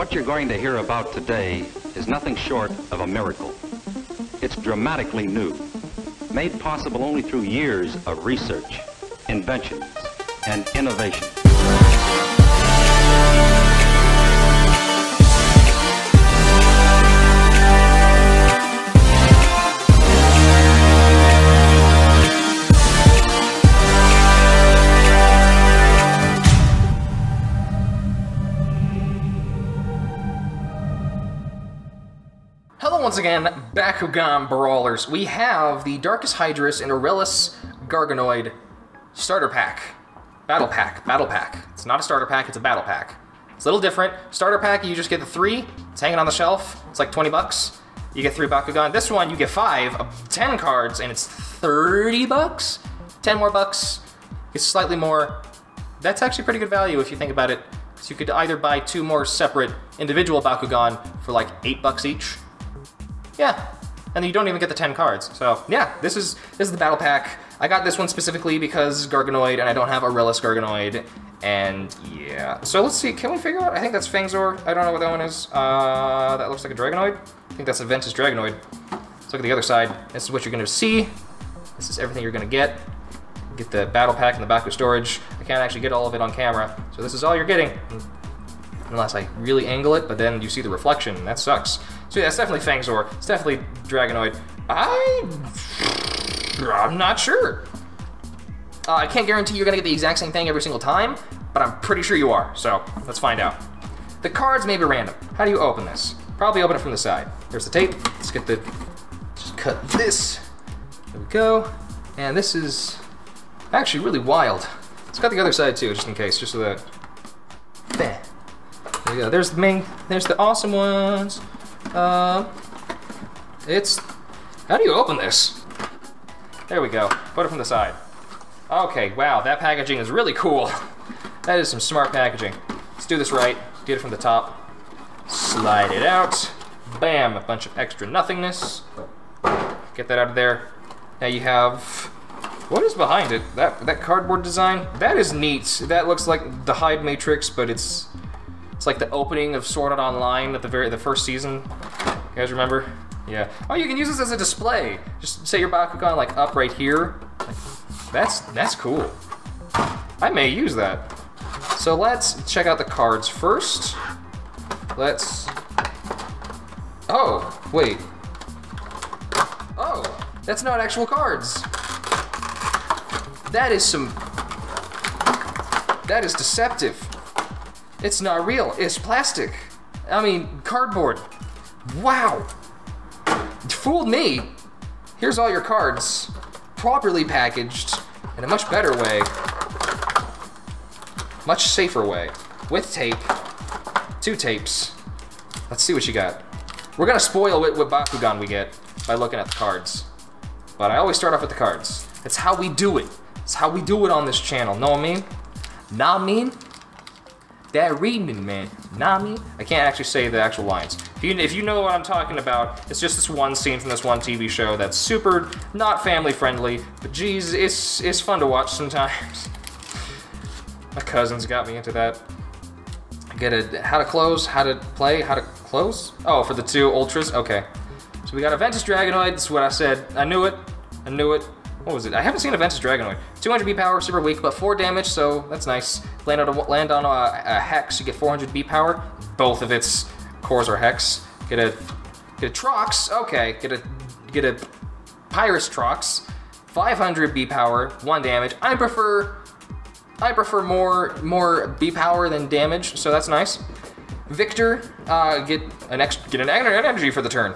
What you're going to hear about today is nothing short of a miracle. It's dramatically new, made possible only through years of research, inventions, and innovation. Once again, Bakugan Brawlers, we have the Darkus Hydorous and Aurelus Garganoid starter pack. Battle pack. It's not a starter pack, it's a battle pack. It's a little different. Starter pack, you just get the 3. It's hanging on the shelf. It's like 20 bucks. You get 3 Bakugan. This one, you get 5 of 10 cards, and it's 30 bucks? 10 more bucks. It's slightly more. That's actually pretty good value if you think about it. So you could either buy 2 more separate individual Bakugan for like 8 bucks each. Yeah, and you don't even get the 10 cards. So yeah, this is the battle pack. I got this one specifically because Garganoid, and I don't have Aurelus Garganoid, and yeah. So let's see, can we figure out? I think that's Fangzor. I don't know what that one is. That looks like a Dragonoid. I think that's a Ventus Dragonoid. Let's look at the other side. This is what you're gonna see. This is everything you're gonna get. Get the battle pack in the Baku storage. I can't actually get all of it on camera, so this is all you're getting. Unless I really angle it, but then you see the reflection, and that sucks. So yeah, it's definitely Fangzor, it's definitely Dragonoid. I'm not sure. I can't guarantee you're gonna get the exact same thing every single time, but I'm pretty sure you are, so let's find out. The cards may be random. How do you open this? Probably open it from the side. There's the tape, let's get the, just cut this. There we go, and this is actually really wild. Let's cut the other side too, just in case, just so that, there. There we go. There's the main, there's the awesome ones. How do you open this? There we go, put it from the side. Okay, wow, that packaging is really cool. That is some smart packaging. Let's do this right, get it from the top. Slide it out, bam, a bunch of extra nothingness. Get that out of there. Now you have, what is behind it? That cardboard design? That is neat. That looks like the hide matrix, but it's like the opening of Sword Art Online at the first season. You guys remember? Yeah. Oh, you can use this as a display. Just set your Bakugan like up right here. That's cool. I may use that. So let's check out the cards first. Let's. Oh wait. Oh, that's not actual cards. That is some. That is deceptive. It's not real, it's plastic. I mean, cardboard. Wow, it fooled me. Here's all your cards, properly packaged in a much better way, much safer way, with tape, 2 tapes. Let's see what you got. We're gonna spoil what Bakugan we get by looking at the cards, but I always start off with the cards. It's how we do it. It's how we do it on this channel, know what I mean? Nah, mean? That reading, man, Nami. I can't actually say the actual lines. If you know what I'm talking about, it's just this one scene from this one TV show that's super not family friendly, but geez, it's fun to watch sometimes. My cousins got me into that. I get a how to close? Oh, for the 2 ultras, okay. So we got a Ventus Dragonoid, that's what I said. I knew it. What was it? I haven't seen a Ventus Dragonoid. 200 B power, super weak, but 4 damage, so that's nice. Land on a hex, you get 400 B power. Both of its cores are hex. Get a Trox. Okay, get a Pyrus Trox. 500 B power, 1 damage. I prefer more B power than damage, so that's nice. Victor, get an energy for the turn.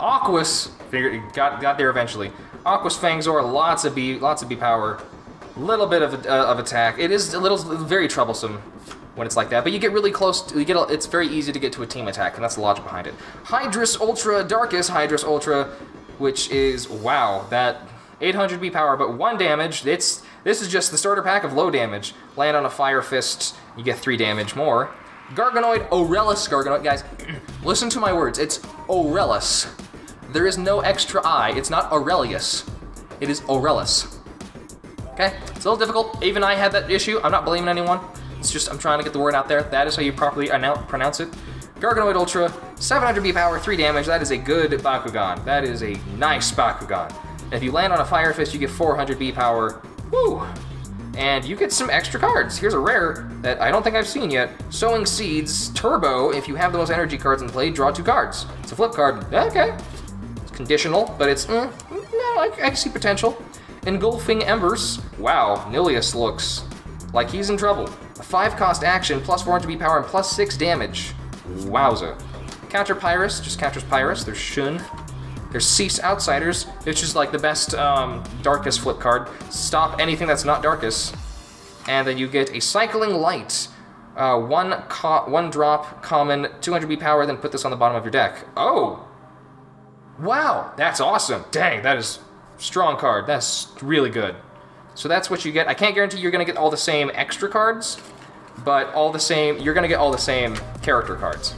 Aquos, got there eventually. Aquos Fangzor, lots of B power, little bit of attack. It is a little very troublesome when it's like that, but you get really close. It's very easy to get to a team attack, and that's the logic behind it. Hydorous Ultra, Darkus Hydorous Ultra, which is wow, that 800 B power, but 1 damage. This is just the starter pack of low damage. Land on a Fire Fist, you get 3 damage more. Garganoid, Aurelus Garganoid, guys, listen to my words, it's Aurelus. There is no extra I, it's not Aurelius, it is Aurelus. Okay, it's a little difficult. Even I had that issue. I'm not blaming anyone. It's just I'm trying to get the word out there. That is how you properly pronounce it. Garganoid Ultra, 700B power, 3 damage. That is a good Bakugan. That is a nice Bakugan. And if you land on a Fire Fist, you get 400B power. Woo! And you get some extra cards. Here's a rare that I don't think I've seen yet. Sowing Seeds, Turbo. If you have the most energy cards in play, draw 2 cards. It's a flip card. Okay. It's conditional, but it's, I see potential. Engulfing Embers. Wow, Nilius looks like he's in trouble. A 5-cost action, plus 400B power, and plus 6 damage. Wowza. Counter Pyrus, just counters Pyrus. There's Shun. There's Cease Outsiders, which is like the best Darkus flip card. Stop anything that's not Darkus. And then you get a Cycling Light. One drop, common, 200B power, then put this on the bottom of your deck. Oh! Wow, that's awesome. Dang, that is a strong card. That's really good. So that's what you get. I can't guarantee you're going to get all the same extra cards, but all the same, you're going to get all the same character cards.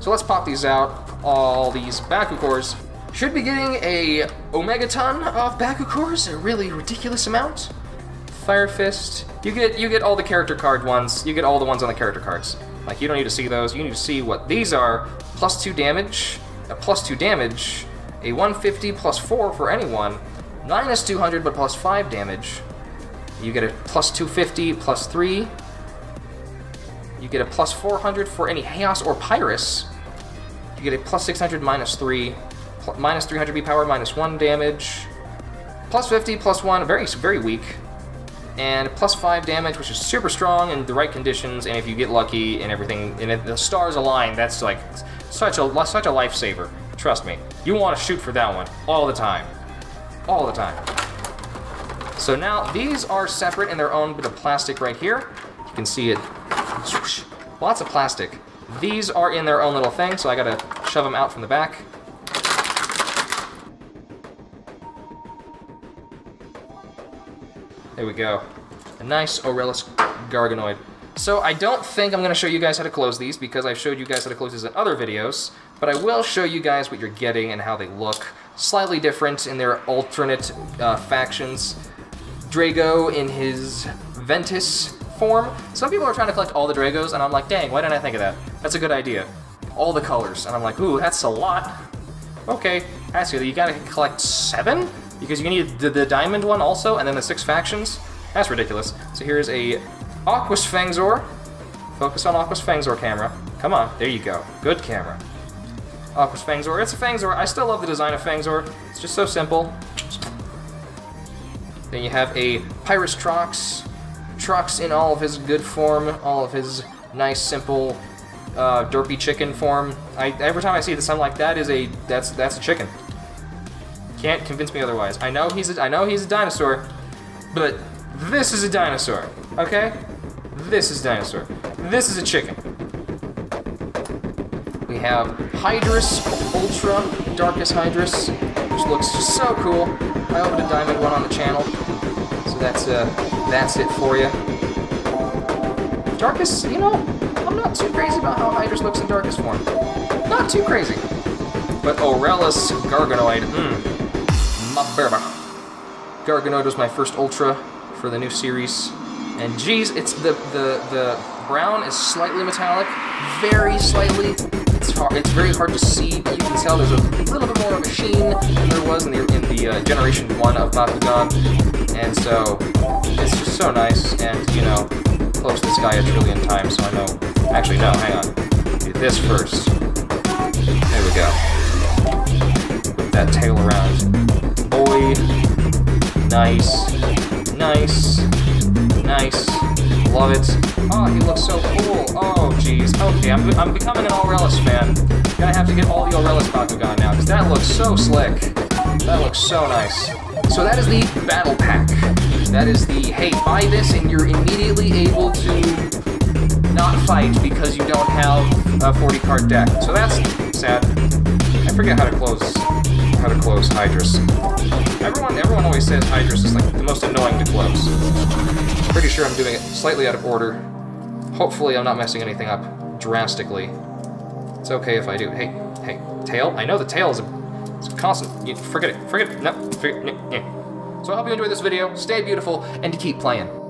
So let's pop these out, all these Baku cores. Should be getting a Omega Ton of Baku cores, a really ridiculous amount. Fire Fist. You get all the character card ones. You get all the ones on the character cards. Like, you don't need to see those. You need to see what these are. Plus 2 damage, a plus 2 damage, a 150 plus 4 for anyone, minus 200 but plus 5 damage. You get a plus 250 plus 3. You get a plus 400 for any Haos or Pyrus. You get a plus 600 minus 3, minus 300B power, minus 1 damage, plus 50 plus 1, very weak, and plus 5 damage, which is super strong in the right conditions, and if you get lucky and everything, and if the stars align, that's like such a lifesaver. Trust me, you want to shoot for that one all the time, all the time. So now these are separate in their own bit of plastic right here. You can see it. Swoosh. Lots of plastic. These are in their own little thing, so I gotta shove them out from the back. There we go. A nice Aurelus Garganoid. So I don't think I'm gonna show you guys how to close these because I've showed you guys how to close these in other videos, but I will show you guys what you're getting and how they look. Slightly different in their alternate factions. Drago in his Ventus form. Some people are trying to collect all the Dragos, and I'm like, dang, why didn't I think of that? That's a good idea. All the colors, and I'm like, ooh, that's a lot. Okay, that's good. You gotta collect 7? Because you need the diamond one also, and then the 6 factions? That's ridiculous. So here's a Aquos Fangzor. Focus on Aquos Fangzor camera. Come on, there you go. Good camera. Aquos Fangzor, it's a Fangzor. I still love the design of Fangzor. It's just so simple. Then you have a Pyrus Trox. Trox in all of his good form, all of his nice, simple, derpy chicken form. Every time I see this, I'm like, that's a chicken. Can't convince me otherwise. I know he's a dinosaur, but this is a dinosaur. Okay, this is a dinosaur. This is a chicken. We have Hydorous Ultra, Darkus Hydorous, which looks so cool. I opened a diamond one on the channel, so that's it for you. Darkus, you know, I'm not too crazy about how Hydorous looks in Darkus form. Not too crazy. But Aurelus Garganoid, my berber. Garganoid was my first Ultra for the new series. And geez, it's the brown is slightly metallic, very slightly. It's very hard to see, but you can tell there's a little bit more of a sheen than there was in the Generation 1 of Bakugan. And so, it's just so nice, and, you know, close this guy a trillion times, so I know. Actually, no, hang on. Do this first. There we go. Whip that tail around. Boy. Nice. Nice. Nice. Love it. Oh, he looks so cool. Oh, jeez. Okay, I'm becoming an Aurelus fan. Gonna have to get all the Aurelus Bakugan now, because that looks so slick. That looks so nice. So that is the Battle Pack. That is the, hey, buy this and you're immediately able to not fight because you don't have a 40-card deck. So that's sad. I forget how to close Hydrus. Everyone always says Hydrus is like the most annoying to close. I'm pretty sure I'm doing it slightly out of order. Hopefully I'm not messing anything up drastically. It's okay if I do. Hey, tail? I know the tail is a constant. Forget it. No. So I hope you enjoyed this video, stay beautiful, and keep playing.